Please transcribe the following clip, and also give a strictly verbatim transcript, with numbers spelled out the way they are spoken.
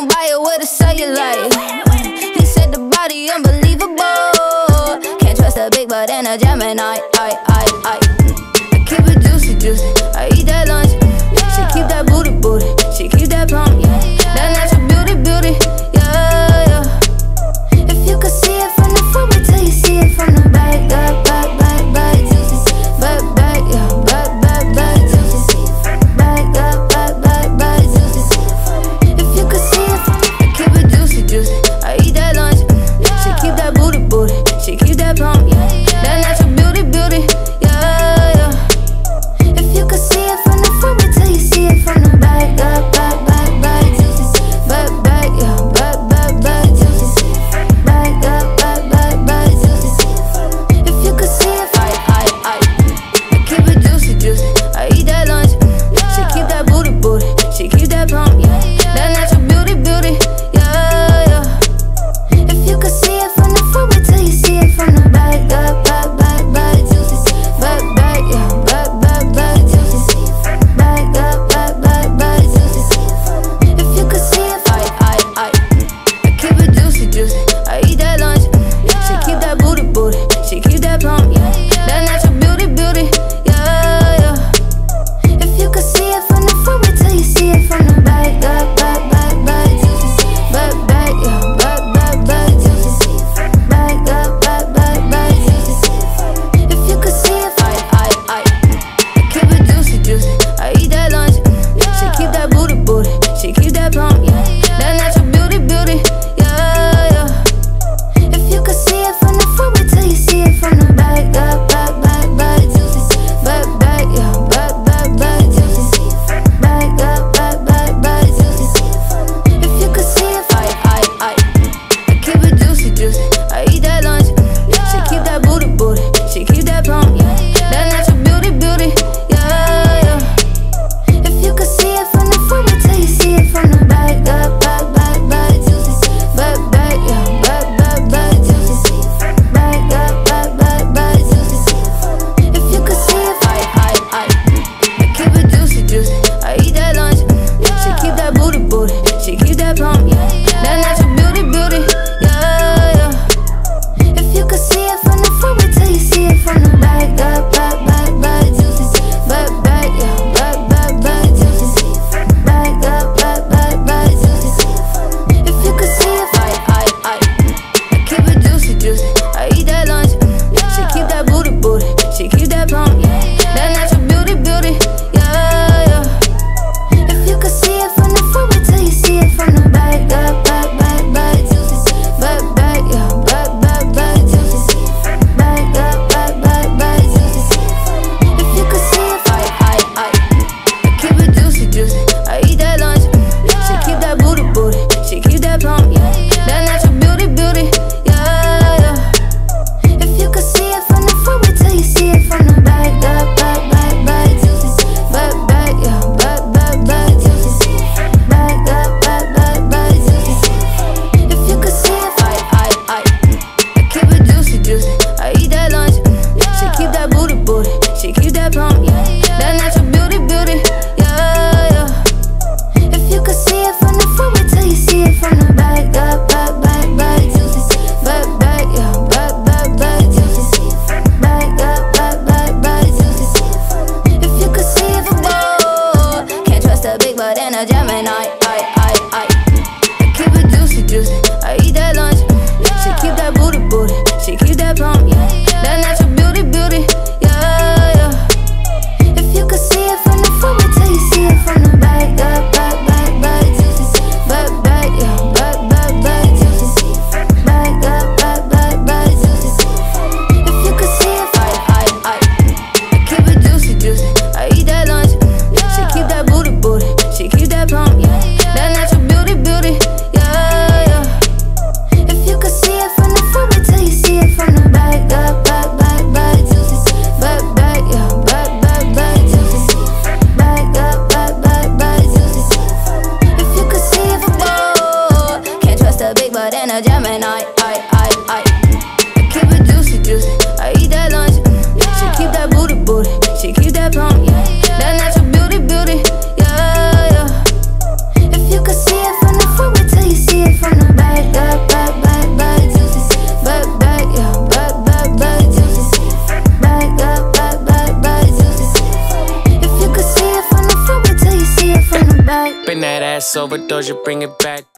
don't buy it with a cellulite. He said the body unbelievable. Can't trust a big butt and a Gemini. I, I, I, I keep it juicy, juicy. I eat that lunch. She keep that booty, booty. She keep that plump. That natural beauty, beauty. Yeah, yeah. If you could see it from the front, wait till you see it from the back, back, back, back, back, juicy, back, back, yeah, back, back, back, juicy, back, back, back, back, back, juicy. If you could see it from the front, keep it juicy, juicy. I eat that lunch. She keep that booty, booty. She keep that plump. That natural beauty, beauty. that ass, overdose, you bring it back.